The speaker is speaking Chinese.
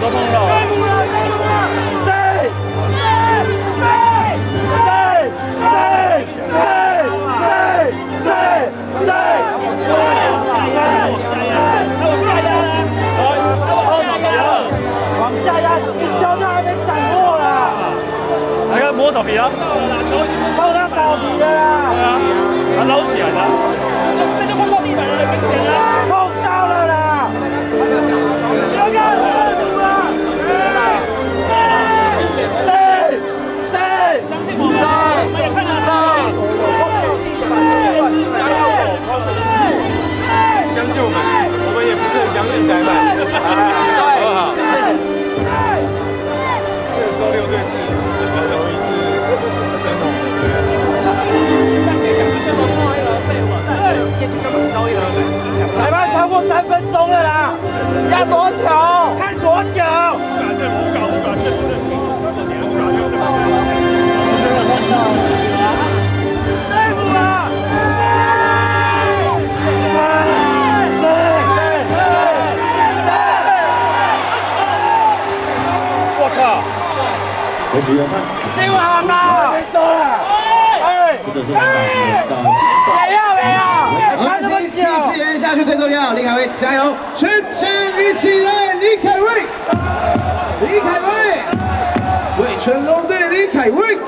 交通了。多少比啊？到他找比的啦！对啊，他捞起来了，这就碰到地板人的跟前了，碰到了啦！不要看！ 新闻喊啦！太多了！哎，解药没有？看这么久，4支援下去最重要。李凯威加油！全场一起来，李凯威！李凯威！为全龙队李凯威！